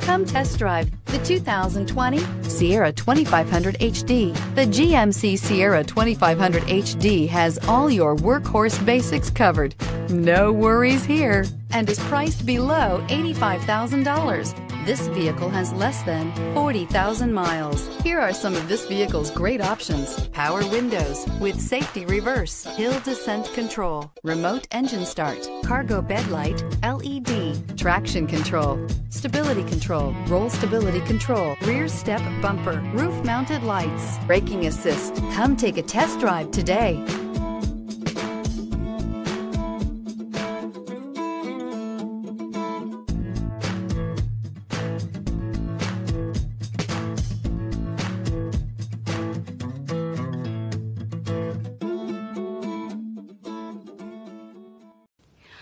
Come test drive the 2020 Sierra 2500 HD. The GMC Sierra 2500 HD has all your workhorse basics covered. No worries here, and is priced below $85,000. This vehicle has less than 40,000 miles. Here are some of this vehicle's great options: power windows with safety reverse, hill descent control, remote engine start, cargo bed light, LED, traction control, stability control, roll stability control, rear step bumper, roof mounted lights, braking assist. Come take a test drive today.